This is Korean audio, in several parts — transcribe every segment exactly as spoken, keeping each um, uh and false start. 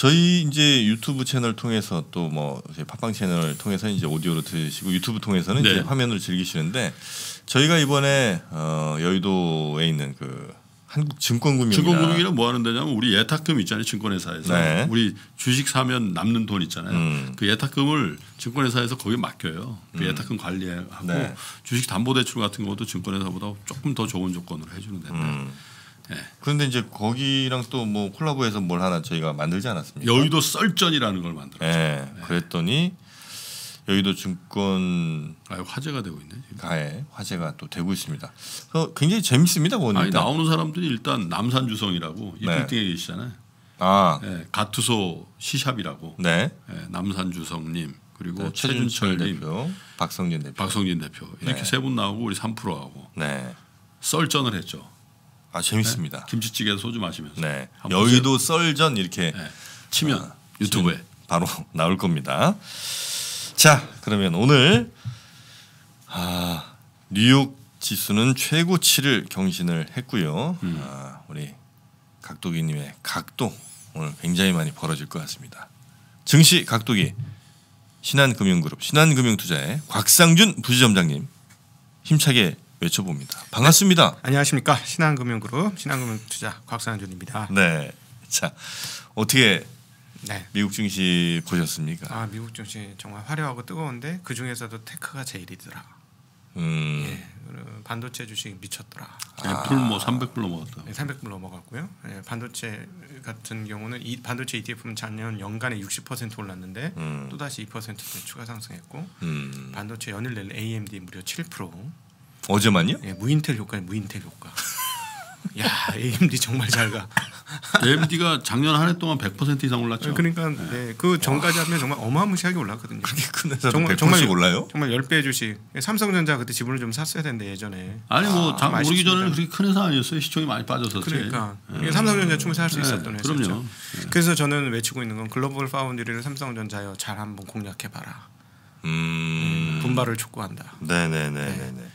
저희 이제 유튜브 채널 통해서 또 뭐 팟빵 채널 통해서 이제 오디오로 들으시고 유튜브 통해서는 네. 이제 화면으로 즐기시는데 저희가 이번에 어, 여의도에 있는 그 한국 증권금융 증권금융이란 뭐 하는 데냐면 우리 예탁금 있잖아요. 증권회사에서 네. 우리 주식 사면 남는 돈 있잖아요. 음. 그 예탁금을 증권회사에서 거기에 맡겨요. 그 음. 예탁금 관리하고 네. 주식 담보대출 같은 것도 증권회사보다 조금 더 좋은 조건으로 해주는 데인데 음. 네. 그런데 이제 거기랑 또 뭐 콜라보해서 뭘 하나 저희가 만들지 않았습니까? 여의도 썰전이라는 걸 만들었죠. 네. 네. 그랬더니 여의도 증권 아유, 화제가 되고 있네. 가해 화제가 또 되고 있습니다. 그래서 굉장히 재밌습니다. 아니, 나오는 사람들이 일단 남산주성이라고 이 빌딩에 네. 계시잖아요. 아 네, 가투소 시샵이라고. 네. 네 남산주성님 그리고 네, 최준철, 최준철 대표, 박성진 대표, 박성진 대표 이렇게 네. 세 분 나오고 우리 삼프로하고 네. 썰전을 했죠. 아 재밌습니다. 네? 김치찌개 소주 마시면서. 네. 여의도 썰전 이렇게 네. 치면 아, 유튜브에 바로 나올 겁니다. 자 그러면 오늘 아, 뉴욕 지수는 최고치를 경신을 했고요. 음. 아, 우리 각도기님의 각도 오늘 굉장히 많이 벌어질 것 같습니다. 증시 각도기 신한금융그룹 신한금융투자의 곽상준 부지점장님 힘차게 외쳐봅니다. 반갑습니다. 네. 안녕하십니까. 신한금융그룹 신한금융투자 곽상준입니다. 네. 자 어떻게 네. 미국 증시 보셨습니까? 아 미국 증시 정말 화려하고 뜨거운데 그 중에서도 테크가 제일이더라. 음. 예, 반도체 주식 미쳤더라. 애플 아. 뭐 삼백 불 넘어갔다. 네, 삼백 불 넘어갔고요. 예, 반도체 같은 경우는 이 반도체 이티에프는 작년 연간에 육십 퍼센트 올랐는데 음. 또 다시 이 퍼센트대 추가 상승했고 음. 반도체 연일 낼 에이엠디 무려 칠 퍼센트. 어제만요? 예, 무인텔 효과에 무인텔 효과. 야 에이엠디 정말 잘 가. 에이엠디가 작년 한 해 동안 백 퍼센트 이상 올랐죠. 그러니까 네. 네. 그 전까지 하면 정말 어마무시하게 올랐거든요. 그렇게 큰 회사도 정말, 백 퍼센트 정말, 올라요? 정말 십 배 주식. 삼성전자 그때 지분을 좀 샀어야 되는데 예전에. 아니 뭐 잘 아, 모르기 전에는 그렇게 큰 회사 아니었어요. 시총이 많이 빠졌었지. 그러니까 네. 삼성전자 충분히 살 수 네. 있었던 회사죠. 그럼요. 네. 그래서 저는 외치고 있는 건 글로벌 파운드리를 삼성전자여 잘 한번 공략해봐라. 음. 음, 분발을 촉구한다. 네네네네. 네. 네. 네.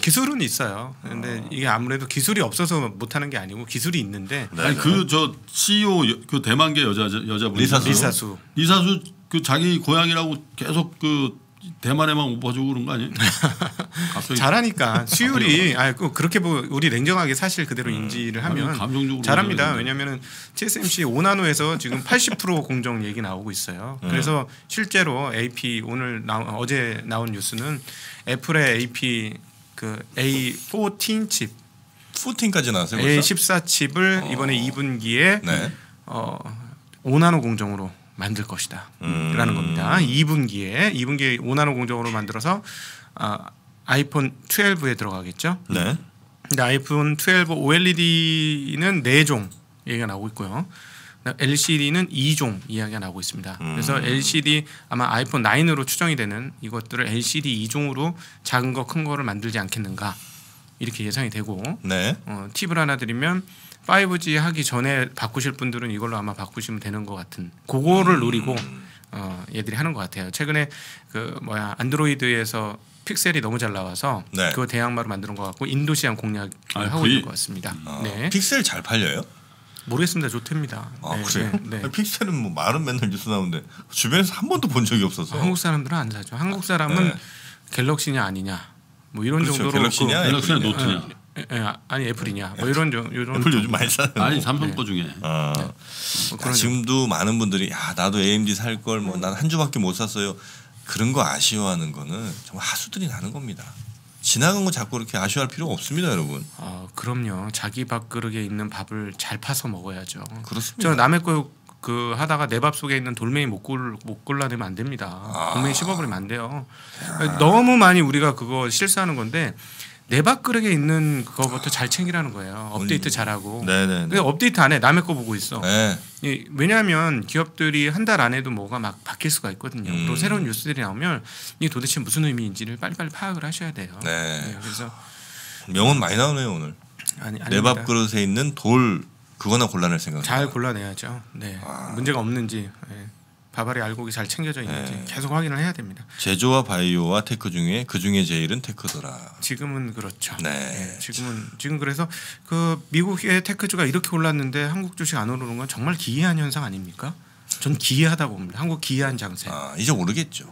기술은 있어요. 근데 어. 이게 아무래도 기술이 없어서 못하는 게 아니고 기술이 있는데. 네. 아니 그 저 씨이오 여, 그 대만계 여자 여자분 리사수 리사수 리사수 그 자기 고향이라고 계속 그 대만에만 오빠주고 그런 거 아니에요? 잘하니까 수율이 아 그렇게 뭐 우리 냉정하게 사실 그대로 음. 인지를 하면 감정적으로 잘합니다. 왜냐하면은 티에스엠씨 오 나노에서 지금 팔십 퍼센트 공정 얘기 나오고 있어요. 음. 그래서 실제로 에이피 오늘 나, 어제 나온 뉴스는 애플의 에이피 그 에이 십사 칩, 십사까지 나왔어요. 에이 십사 칩을 어. 이번에 이 분기에 네. 어, 오 나노 공정으로 만들 것이다. 음. 라는 겁니다. 이 분기에 이 분기에 오 나노 공정으로 만들어서 어, 아이폰 십이에 들어가겠죠. 네. 근데 아이폰 십이 오엘이디는 네 종 얘기가 나오고 있고요. 엘시디는 이 종 이야기가 나오고 있습니다. 음. 그래서 엘시디 아마 아이폰 구으로 추정이 되는 이것들을 엘시디 이 종으로 작은 거 큰 거를 만들지 않겠는가 이렇게 예상이 되고 네. 어, 팁을 하나 드리면 파이브지 하기 전에 바꾸실 분들은 이걸로 아마 바꾸시면 되는 것 같은 그거를 노리고 어, 얘들이 하는 것 같아요. 최근에 그 뭐야 안드로이드에서 픽셀이 너무 잘 나와서 네. 그거 대항마로 만드는 것 같고 인도 시장 공략을 아, 하고 그... 있는 것 같습니다. 아, 네. 픽셀 잘 팔려요? 모르겠습니다. 좋답니다. 아 네, 그래요? 네, 네. 픽셀은 뭐 말은 맨날 뉴스 나오는데 주변에서 한 번도 본 적이 없어서. 한국 사람들은 안 사죠. 한국 사람은 네. 갤럭시냐 아니냐 뭐 이런 그렇죠. 정도로. 갤럭시냐, 그, 갤럭시냐 노트냐. 에, 에, 아니 애플이냐 애플. 뭐 이런 저 이런. 애플 요즘 많이 사는. 아니 삼성 네. 거 중에. 아. 네. 뭐 그런 야, 지금도 많은 분들이 야 나도 에이엠디 살 걸 뭐 난 한 주밖에 못 샀어요. 그런 거 아쉬워하는 거는 정말 하수들이 나는 겁니다. 지나간 거 자꾸 이렇게 아쉬워할 필요가 없습니다, 여러분. 아, 그럼요. 자기 밥그릇에 있는 밥을 잘 파서 먹어야죠. 그렇습니다. 저는 남의 거 그 하다가 내 밥 속에 있는 돌멩이 못 골 못 골라내면 안 됩니다. 아. 돌멩이 씹어버리면 안 돼요. 야. 너무 많이 우리가 그거 실수하는 건데 내 밥그릇에 있는 그거부터 잘 챙기라는 거예요. 업데이트 잘하고. 네네. 근데 업데이트 안 해. 남의 거 보고 있어. 네. 예, 왜냐하면 기업들이 한 달 안에도 뭐가 막 바뀔 수가 있거든요. 음. 또 새로운 뉴스들이 나오면 이게 도대체 무슨 의미인지를 빨리빨리 파악을 하셔야 돼요. 네. 네 그래서 명언 많이 나오네요 오늘. 아니, 내 밥그릇에 있는 돌 그거나 골라낼 생각. 잘 골라내야죠. 네. 아. 문제가 없는지 네. 밥알이 알곡이 잘 챙겨져 있는지 네. 계속 확인을 해야 됩니다. 제조와 바이오와 테크 중에 그 중에 제일은 테크더라. 지금은 그렇죠. 네. 네. 지금은 지금 그래서 그 미국의 테크주가 이렇게 올랐는데 한국 주식 안 오르는 건 정말 기이한 현상 아닙니까? 전 기이하다고 봅니다. 한국 기이한 장세. 아, 이제 오르겠죠.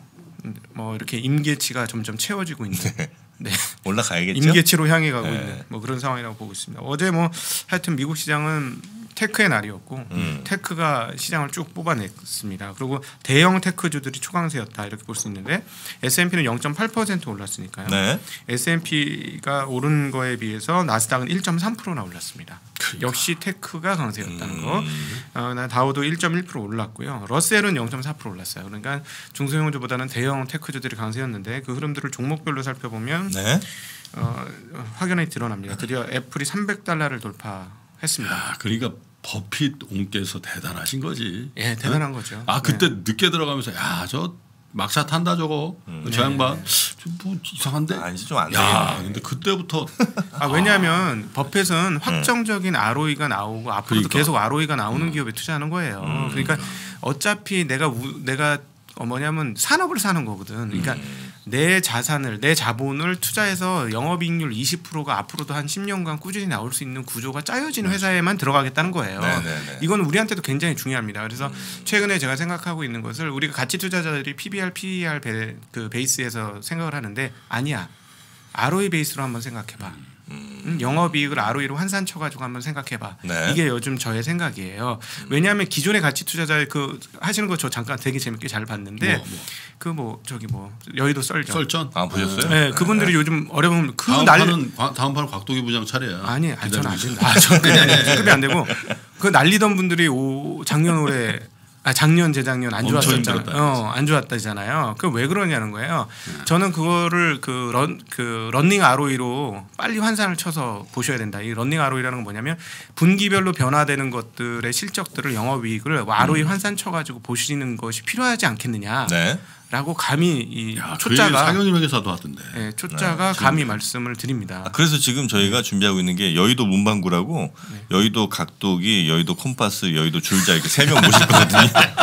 뭐 이렇게 임계치가 점점 채워지고 있는. 네. 네. 올라가야겠죠. 임계치로 향해 가고 네. 있는 뭐 그런 상황이라고 보고 있습니다. 어제 뭐 하여튼 미국 시장은 테크의 날이었고 음. 테크가 시장을 쭉 뽑아냈습니다. 그리고 대형 테크주들이 초강세였다 이렇게 볼 수 있는데 에스 앤 피는 영 점 팔 퍼센트 올랐으니까요. 네. 에스 앤 피가 오른 거에 비해서 나스닥은 일 점 삼 퍼센트나 올랐습니다. 그러니까. 역시 테크가 강세였다는 음. 거. 어, 다우도 일 점 일 퍼센트 올랐고요. 러셀은 영 점 사 퍼센트 올랐어요. 그러니까 중소형주보다는 대형 테크주들이 강세였는데 그 흐름들을 종목별로 살펴보면 네. 어, 확연히 드러납니다. 드디어 애플이 삼백 달러를 돌파 했습니다. 야, 그러니까 버핏 옹께서 대단하신 거지. 예, 대단한 응? 거죠. 아 그때 네. 늦게 들어가면서 야 저 막차 탄다 저거 음. 저 양반 네. 뭐 이상한데. 아니지 좀 안 돼. 야, 근데 그때부터 아, 아. 왜냐하면 버핏은 확정적인 네. 알오이가 나오고 앞으로도 그러니까. 계속 알오이가 나오는 음. 기업에 투자하는 거예요. 음. 그러니까 어차피 내가 우, 내가 어 뭐냐면 산업을 사는 거거든. 그러니까 음. 내 자산을 내 자본을 투자해서 영업이익률 이십 퍼센트가 앞으로도 한 십 년간 꾸준히 나올 수 있는 구조가 짜여진 회사에만 들어가겠다는 거예요. 네네네. 이건 우리한테도 굉장히 중요합니다. 그래서 음. 최근에 제가 생각하고 있는 것을 우리가 가치 투자자들이 피 비 알, 피 이 알 배, 그 베이스에서 생각을 하는데 아니야. 알오이 베이스로 한번 생각해봐. 음. 음. 영업이익을 알오이로 환산쳐가지고 한번 생각해봐. 네. 이게 요즘 저의 생각이에요. 음. 왜냐하면 기존의 가치 투자자의 그 하시는 거 저 잠깐 되게 재밌게 잘 봤는데 뭐, 뭐. 그 뭐 저기 뭐 여의도 썰전. 썰전? 아 보셨어요? 네, 네. 그분들이 네. 요즘 어려운 그 다음 날 판은, 다음 판은 곽도기 부장 차례야. 아니, 아니 저는 안 된다. 아, 저는 급이 안 되고 그 날리던 분들이 오, 작년 올해. 아 작년 재작년 안 좋았었잖아요. 어, 안 좋았다잖아요. 그 왜 그러냐는 거예요. 음. 저는 그거를 그 런 그 러닝 알오이로 빨리 환산을 쳐서 보셔야 된다. 이 러닝 알오이라는 건 뭐냐면 분기별로 변화되는 것들의 실적들을 영업이익을 알오이 음. 환산 쳐가지고 보시는 것이 필요하지 않겠느냐. 네. 라고 감히 이 야, 초짜가 상현님 회계사도 하던데. 네, 초짜가 네, 감히 말씀을 드립니다. 아, 그래서 지금 저희가 준비하고 있는 게 여의도 문방구라고 네. 여의도 각도기, 여의도 컴파스, 여의도 줄자 이렇게 세 명 모실 거거든요.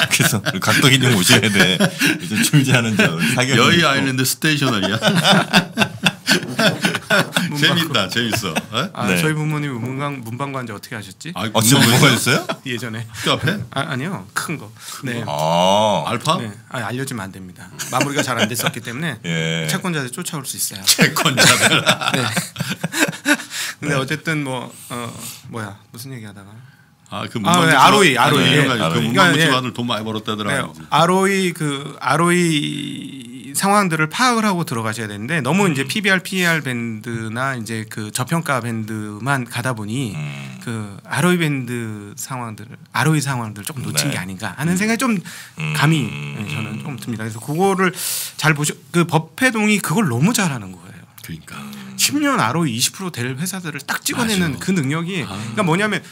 그래서 각도기님 오셔야 돼. 이제 줄자는 저 여의 아일랜드 스테이셔널이야. 재밌다, 재밌어. 아, 네. 저희 부모님 문방 문방관제 어떻게 하셨지? 아, 진짜 문방관이었어요? 예전에. 그 앞에? 아, 아니요, 큰 거. 큰 네. 거. 아, 알파? 네. 아, 알려주면 안 됩니다. 마무리가 잘 안 됐었기 때문에 예. 채권자들 쫓아올 수 있어요. 채권자들. 네. 근데 네. 어쨌든 뭐 어, 뭐야 무슨 얘기하다가. 아, 그 아, 네, 알오이, 알오이. 네, 네. 그 문방구 집안을 돈 많이 벌었다더라. 네. 알오이 그 알오이. 상황들을 파악을 하고 들어가셔야 되는데 너무 음. 이제 피 비 알, 피 이 알 밴드나 이제 그 저평가 밴드만 가다 보니 음. 그 알오이 밴드 상황들, 알오이 상황들 조금 놓친 네. 게 아닌가 하는 생각이 좀 감히 음. 저는 좀 듭니다. 그래서 그거를 잘 보시, 그 버페동이 그걸 너무 잘하는 거예요. 그러니까 십 년 알오이 이십 퍼센트 될 회사들을 딱 찍어내는 맞아. 그 능력이 아. 그러니까 뭐냐면.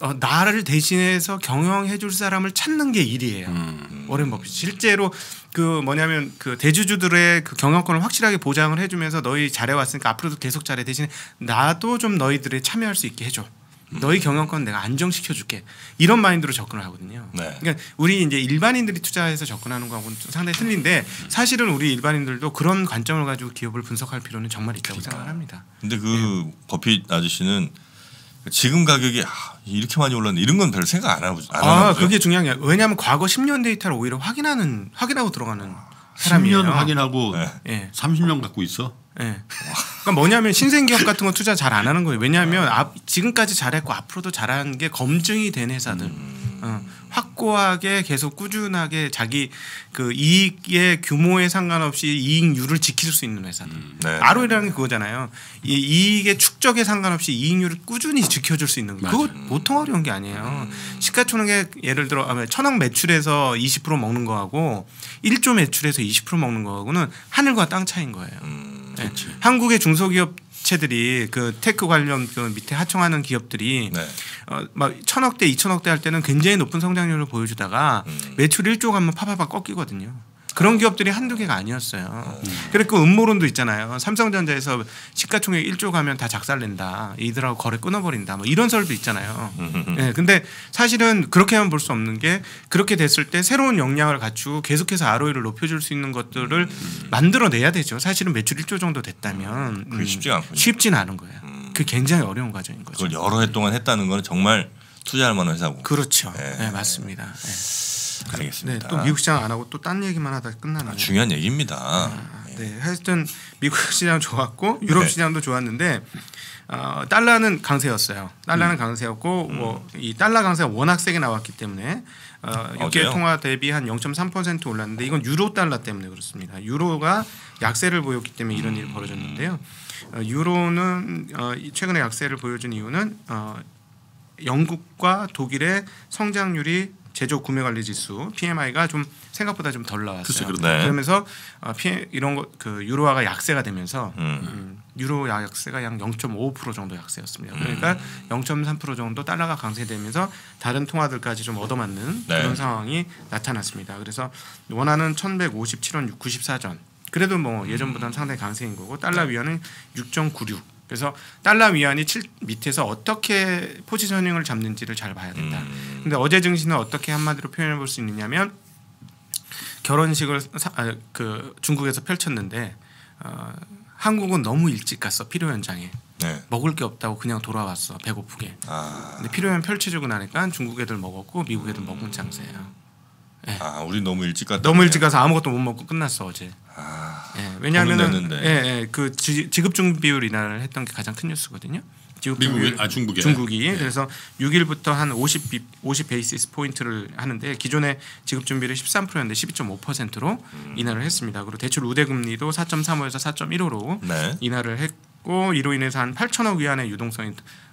어, 나를 대신해서 경영해줄 사람을 찾는 게 일이에요. 음. 워렌 버핏 실제로 그 뭐냐면 그 대주주들의 그 경영권을 확실하게 보장을 해주면서 너희 잘해왔으니까 앞으로도 계속 잘해 대신에 나도 좀 너희들의 참여할 수 있게 해줘. 너희 경영권 내가 안정시켜줄게. 이런 마인드로 접근을 하거든요. 네. 그러니까 우리 이제 일반인들이 투자해서 접근하는 거하고는 좀 상당히 틀린데 사실은 우리 일반인들도 그런 관점을 가지고 기업을 분석할 필요는 정말 있다고 그러니까. 생각합니다. 근데 그 네. 버핏 아저씨는 지금 가격이 이렇게 많이 올랐는데 이런 건 별 생각 안 하고 안 아, 하죠. 그게 중요한 게 왜냐하면 과거 십 년 데이터를 오히려 확인하는 확인하고 들어가는 사람이에요. 십 년 확인하고 네. 삼십 년 갖고 있어. 네. 그러니까 뭐냐면 신생기업 같은 거 투자 잘 안 하는 거예요. 왜냐하면 아, 지금까지 잘했고 앞으로도 잘하는 게 검증이 된 회사들. 음. 어, 확고하게 계속 꾸준하게 자기 그 이익의 규모에 상관없이 이익률을 지킬 수 있는 회사들. 음. 네. 알오이라는 게 그거잖아요. 이 이익의 축적에 상관없이 이익률을 꾸준히 지켜줄 수 있는 거. 그거 보통 어려운 게 아니에요. 음. 시가총액에 예를 들어 천억 매출에서 이십 퍼센트 먹는 거하고 일 조 매출에서 이십 퍼센트 먹는 거하고는 하늘과 땅 차이인 거예요. 음. 네. 한국의 중소기업 체들이 그 테크 관련 그 밑에 하청하는 기업들이 네. 어, 막 천억대 이천억대 할 때는 굉장히 높은 성장률을 보여주다가 음. 매출 일 조가 한번 파바박 꺾이거든요. 그런 기업들이 한두 개가 아니었어요. 음. 그리고 그 음모론도 있잖아요. 삼성전자에서 시가총액 일 조 가면 다 작살낸다. 이들하고 거래 끊어버린다. 뭐 이런 설도 있잖아요. 네, 근데 사실은 그렇게만 볼 수 없는 게 그렇게 됐을 때 새로운 역량을 갖추고 계속해서 알오이를 높여줄 수 있는 것들을 음. 만들어내야 되죠. 사실은 매출 일 조 정도 됐다면 음. 쉽지 않고 쉽진 않은 거예요. 음. 그게 굉장히 어려운 과정인 거죠. 그걸 여러 해 동안 했다는 건 정말 투자할 만한 회사고. 그렇죠. 네, 네 맞습니다. 네. 알겠습니다. 네, 또 미국 시장 안 하고 또 딴 얘기만 하다 끝나는 아, 중요한 얘기입니다. 아, 네. 네, 하여튼 미국 시장 좋았고 유럽 네. 시장도 좋았는데 어, 달러는 강세였어요. 달러는 음. 강세였고 음. 뭐 이 달러 강세가 워낙 세게 나왔기 때문에 어, 육 개월 통화 대비 한 영 점 삼 퍼센트 올랐는데 이건 유로 달러 때문에 그렇습니다. 유로가 약세를 보였기 때문에 이런 일이 벌어졌는데요. 어, 유로는 어, 최근에 약세를 보여준 이유는 어, 영국과 독일의 성장률이 제조 구매 관리 지수 피엠아이가 좀 생각보다 좀 덜 나왔어요. 그렇네. 그러면서 어, 피엠, 이런 거 그 유로화가 약세가 되면서 음. 음, 유로 약세가 약 영 점 오 퍼센트 정도 약세였습니다. 그러니까 음. 영 점 삼 퍼센트 정도 달러가 강세되면서 다른 통화들까지 좀 얻어맞는 네. 그런 상황이 나타났습니다. 그래서 원화는 천백오십칠 원 구십사 전. 그래도 뭐 예전보다는 음. 상당히 강세인 거고 달러 위안은 육 점 구육. 그래서 달러 위안이 칠 밑에서 어떻게 포지셔닝을 잡는지를 잘 봐야 된다. 음. 근데 어제 증시는 어떻게 한마디로 표현해 볼 수 있느냐면 결혼식을 사, 아, 그 중국에서 펼쳤는데 어, 한국은 너무 일찍 갔어. 필요 현장에. 네. 먹을 게 없다고 그냥 돌아왔어. 배고프게. 아. 근데 필요현 펼쳐주고 나니까 중국 애들 먹었고 미국 애들 음. 먹은 장세야. 네. 아, 우리 너무 일찍 갔다. 너무 일찍 가서 아무것도 못 먹고 끝났어 어제. 아, 네. 왜냐하면은 예, 예, 그 지급 중 비율 인하를 했던 게 가장 큰 뉴스거든요. 미국이 아 중국이 중국이 네. 그래서 육 일부터 한 오십 베이시스 포인트를 하는데 기존의 지급 준비율이 십삼 퍼센트였는데 십이 점 오 퍼센트로 음. 인하를 했습니다. 그리고 대출 우대 금리도 사 점 삼오에서 사 점 일오로 네. 인하를 했고 이로 인해서 한 팔천억 위안의 유동성이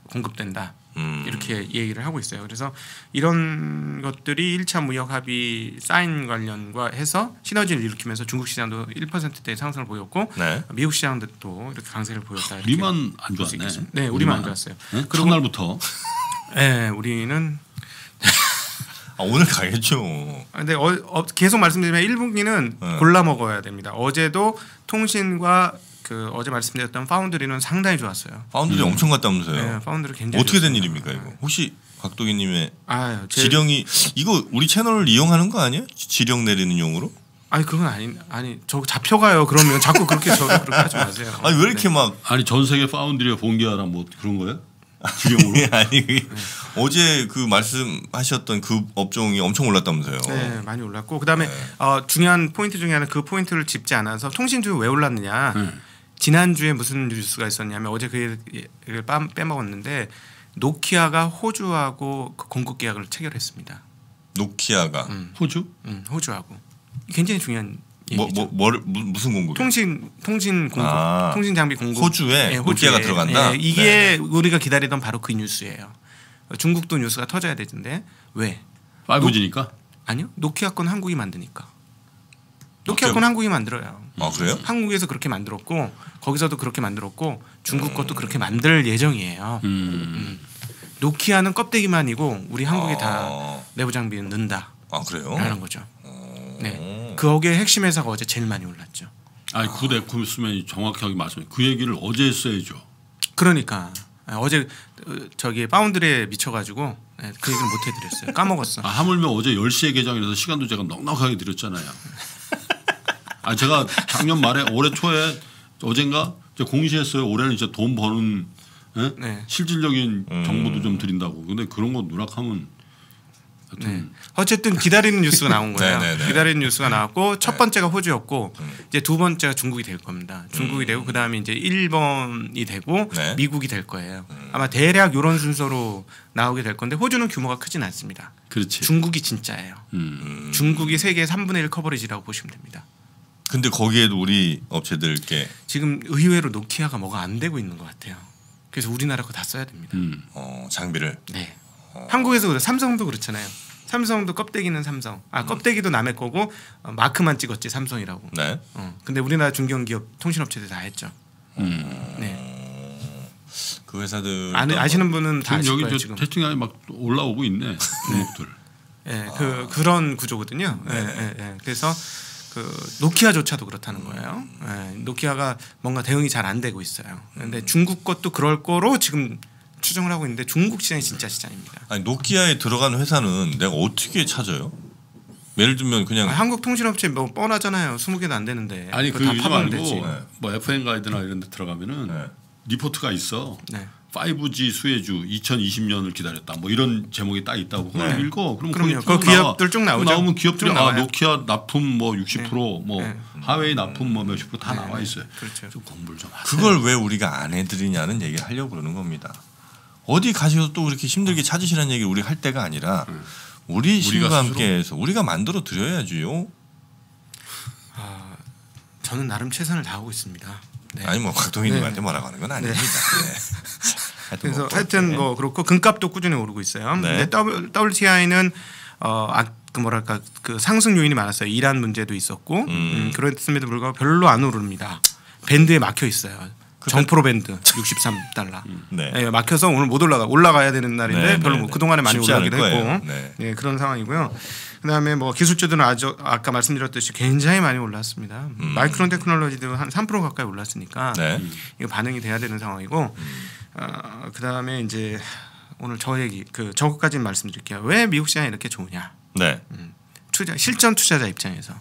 공급된다. 음. 이렇게 얘기를 하고 있어요. 그래서 이런 것들이 일 차 무역 합의 사인 관련과 해서 시너지를 일으키면서 중국 시장도 일 퍼센트대 상승을 보였고 네. 미국 시장도 이렇게 강세를 보였다. 이렇게 우리만 안 좋았네. 네, 우리만 안 좋았어요. 네? 첫날부터. 네, 우리는 아, 오늘 가겠죠. 근데 어, 어, 계속 말씀드리면 일 분기는 네. 골라 먹어야 됩니다. 어제도 통신과 그 어제 말씀드렸던 파운드리는 상당히 좋았어요. 파운드리 음. 엄청 갔다 오면서요. 네, 파운드리 굉장히 어떻게 좋았어요. 된 일입니까 이거? 혹시 곽도기님의 아, 제... 지령이 이거 우리 채널을 이용하는 거 아니에요? 지령 내리는 용으로? 아니 그건 아니 아니 저 잡혀가요. 그러면 자꾸 그렇게 저 그렇게 하지 마세요. 아니 왜 이렇게 막 아니 전 세계 파운드리와 본기아랑 뭐 그런 거예요? 지령으로? 아니 네. 어제 그 말씀하셨던 그 업종이 엄청 올랐다면서요. 네, 많이 올랐고 그다음에 네. 어, 중요한 포인트 중에 하나는 그 포인트를 짚지 않아서 통신주 왜 올랐느냐? 음. 지난주에 무슨 뉴스가 있었냐면 어제 그 얘기를 빼먹었는데 노키아가 호주하고 그 공급 계약을 체결했습니다. 노키아가 음. 호주? 음, 호주하고 굉장히 중요한 뭐, 뭐, 뭘, 무슨 공급? 통신 통신 공급, 아, 통신 장비 공급. 호주에, 네, 호주에 노키아가 들어간다. 네, 이게 네. 우리가 기다리던 바로 그 뉴스예요. 중국도 뉴스가 터져야 되는데 왜? 파이브지니까? 아니요, 노키아 건 한국이 만드니까. 노키아 건 한국이 만들어요. 아 그래요? 한국에서 그렇게 만들었고 거기서도 그렇게 만들었고 중국 것도 그렇게 만들 예정이에요. 음. 음. 노키아는 껍데기만이고 우리 한국이 아. 다 내부 장비는 넣는다. 아 그래요? 라는 거죠. 아. 네. 거기에 핵심 회사가 어제 제일 많이 올랐죠. 아니 구대 구수면이 정확하게 맞습니다. 그 얘기를 어제 했어야죠. 그러니까 어제 저기 파운드리에 미쳐가지고 그 얘기를 못 해드렸어요. 까먹었어. 아, 하물며 어제 열 시에 개장이라서 시간도 제가 넉넉하게 드렸잖아요. 아 제가 작년 말에 올해 초에 어젠가 공시했어요. 올해는 이제 돈 버는 예? 네. 실질적인 음. 정보도 좀 드린다고. 근데 그런 거 누락하면 네. 어쨌든 기다리는 뉴스가 나온 거예요. 네네네. 기다리는 뉴스가 나왔고 첫 번째가 호주였고 음. 이제 두 번째가 중국이 될 겁니다. 중국이 음. 되고 그 다음에 이제 일본이 되고 네. 미국이 될 거예요. 음. 아마 대략 이런 순서로 나오게 될 건데 호주는 규모가 크진 않습니다. 그렇지. 중국이 진짜예요. 음. 중국이 세계 삼분의 일 커버리지라고 보시면 됩니다. 근데 거기에도 우리 업체들께 지금 의외로 노키아가 뭐가 안 되고 있는 것 같아요. 그래서 우리나라 거 다 써야 됩니다. 음. 어, 장비를. 네. 어. 한국에서 그래. 삼성도 그렇잖아요. 삼성도 껍데기는 삼성. 아 껍데기도 남의 거고 어, 마크만 찍었지 삼성이라고. 네. 어. 근데 우리나라 중견기업 통신업체들 다 했죠. 음. 네. 그 회사들 아는 아시는 분은 다 아실 거예요 지금. 채팅이 막 올라오고 있네. 종목들. 네. 네. 아. 그 그런 구조거든요. 네. 네. 네. 네. 그래서. 그 노키아조차도 그렇다는 거예요. 네, 노키아가 뭔가 대응이 잘 안 되고 있어요. 그런데 중국 것도 그럴 거로 지금 추정을 하고 있는데 중국 시장이 진짜 시장입니다. 아니 노키아에 들어간 회사는 내가 어떻게 찾아요? 예를 들면 그냥 아니, 한국 통신업체 뭐 뻔하잖아요. 스무 개도 안 되는데. 아니 그 다 파면 되지. 뭐 에프엠 가이드나 이런 데 들어가면은 네. 리포트가 있어. 네. 파이브지 수혜주 이천이십 년을 기다렸다. 뭐 이런 제목이 딱 있다고. 네. 읽어. 그럼 그럼요. 그 기업들 쭉 나오죠. 나오면 기업들이 쭉 아, 노키아 납품 뭐 육십 퍼센트, 네. 뭐 네. 화웨이 납품 뭐 몇십 프로 다 네. 나와 있어요. 그렇죠. 좀 공부를 좀 하세요. 그걸 왜 우리가 안 해드리냐는 얘기를 하려고 그러는 겁니다. 어디 가셔서 또 그렇게 힘들게 찾으시라는 얘기를 우리 할 때가 아니라 우리 시민과 함께해서 우리가 만들어 드려야지요. 아, 저는 나름 최선을 다하고 있습니다. 네. 아니 뭐 곽동희님한테 네. 뭐라고 하는 건 아닙니다. 네. 네. 하여튼 그래서 뭐 하여튼 뭐 그렇고 금값도 꾸준히 오르고 있어요. 네. 근데 더블유티아이는 어, 아, 그 뭐랄까 그 상승 요인이 많았어요. 이란 문제도 있었고 음. 음, 그랬음에도 불구하고 별로 안 오릅니다. 밴드에 막혀 있어요. 정프로 밴드 육십삼 달러. 네. 네, 막혀서 오늘 못 올라가 올라가야 되는 날인데 네, 별로 네, 뭐 네. 그 동안에 많이 올라가기도 했고 네. 네, 그런 상황이고요. 그다음에 뭐 기술주들은 아주 아까 말씀드렸듯이 굉장히 많이 올랐습니다. 음. 마이크론 테크놀로지도 한 삼 퍼센트 가까이 올랐으니까 네. 이거 반응이 돼야 되는 상황이고 음. 어, 그다음에 이제 오늘 저 얘기 그 저것까지는 말씀드릴게요. 왜 미국 시장이 이렇게 좋으냐? 네. 음. 투자 실전 투자자 입장에서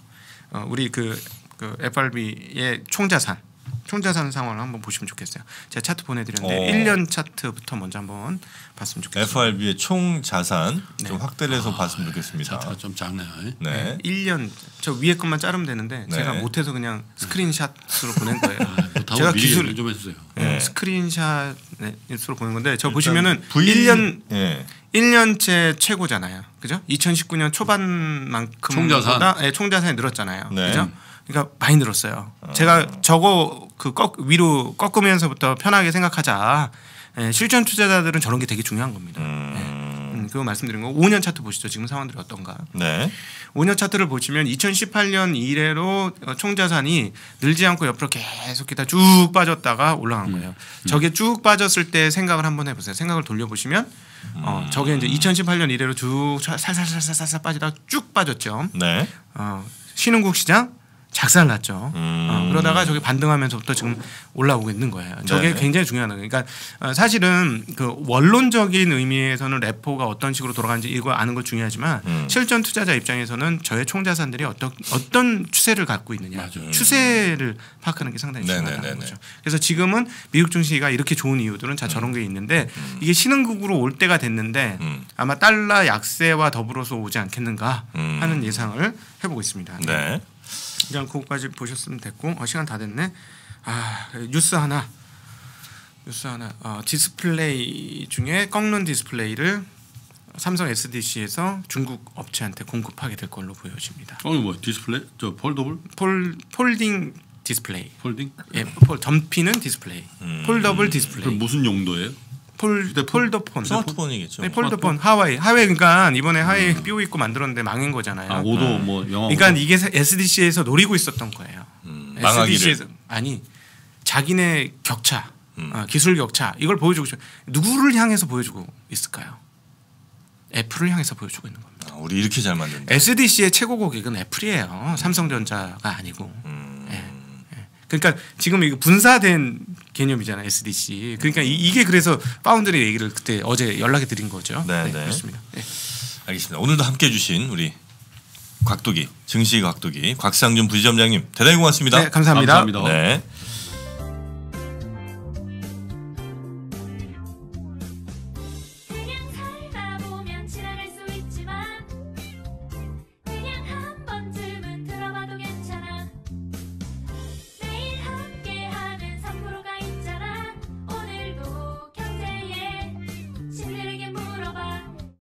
어, 우리 그, 그 에프알비의 총자산 총자산 상황을 한번 보시면 좋겠어요. 제가 차트 보내드렸는데 오. 일 년 차트부터 먼저 한번 봤으면 좋겠어요. 에프알비의 총자산 네. 좀 확대를 해서 아, 봤으면 좋겠습니다. 차트가 좀 작네요. 네. 네. 일 년 저 위에 것만 자르면 되는데 네. 제가 못해서 그냥 스크린샷으로 보낸 거예요. 아, 제가 기술 좀 해주세요. 네. 스크린샷으로 보낸 건데 저 보시면은 V... 일 년 네. 일 년째 최고잖아요. 그죠? 이천십구 년 초반만큼 총자산 네, 총자산이 늘었잖아요. 네. 그죠? 그러니까 많이 늘었어요. 어. 제가 저거 그 꺾, 위로 꺾으면서부터 편하게 생각하자. 예, 실전 투자자들은 저런 게 되게 중요한 겁니다. 음. 예, 음, 그거 말씀드린 거. 오 년 차트 보시죠. 지금 상황들이 어떤가. 네. 오 년 차트를 보시면 이천십팔 년 이래로 총자산이 늘지 않고 옆으로 계속 기다 쭉 빠졌다가 올라간 거예요. 음. 음. 저게 쭉 빠졌을 때 생각을 한번 해보세요. 생각을 돌려보시면 음. 어, 저게 이제 이천십팔 년 이래로 쭉 살살살살살살 빠지다가 쭉 빠졌죠. 네. 어, 신흥국 시장. 작살났죠. 음. 어, 그러다가 저기 반등하면서부터 지금 올라오고 있는 거예요. 저게 네네. 굉장히 중요한 거예요. 그러니까 어, 사실은 그 원론적인 의미에서는 레포가 어떤 식으로 돌아가는지 이거 아는 거 중요하지만 음. 실전 투자자 입장에서는 저의 총자산들이 어떤 어떤 추세를 갖고 있느냐, 맞아요. 추세를 파악하는 게 상당히 중요하다는 네네네네. 거죠. 그래서 지금은 미국 증시가 이렇게 좋은 이유들은 자 음. 저런 게 있는데 음. 이게 신흥국으로 올 때가 됐는데 음. 아마 달러 약세와 더불어서 오지 않겠는가 음. 하는 예상을 해보고 있습니다. 네. 네. 그냥 그것까지 보셨으면 됐고 어, 시간 다 됐네. 아 뉴스 하나 뉴스 하나 어, 디스플레이 중에 꺾는 디스플레이를 삼성 에스디씨에서 중국 업체한테 공급하게 될 걸로 보여집니다. 어 뭐 디스플레이 저 폴더블 폴 폴딩 디스플레이 폴딩 예 폴 점피는 디스플레이 음. 폴더블 디스플레이 그럼 무슨 용도예요? 폴, 폴더폰. 스마트폰이겠죠. 네, 폴더폰. 스마트폰. 하웨이. 하웨이 그러니까 이번에 하웨이 음. 삐오 있고 만들었는데 망한 거잖아요. 아, 오도 뭐 영어. 그러니까 오도. 이게 에스디씨에서 노리고 있었던 거예요. 음, 에스디씨에서 아니 자기네 격차, 음. 어, 기술 격차 이걸 보여주고 싶어요. 누구를 향해서 보여주고 있을까요? 애플을 향해서 보여주고 있는 겁니다. 아, 우리 이렇게 잘 만든다. 에스디씨의 최고 고객은 애플이에요. 삼성전자가 아니고. 음. 네. 그러니까 지금 이거 분사된 개념이잖아요, 에스디씨. 그러니까 이, 이게 그래서 파운드리 얘기를 그때 어제 연락해 드린 거죠. 네, 네, 그렇습니다. 네. 알겠습니다. 오늘도 함께해 주신 우리 곽도기 증시 곽도기 곽상준 부지점장님 대단히 고맙습니다. 네, 감사합니다. 감사합니다. 네.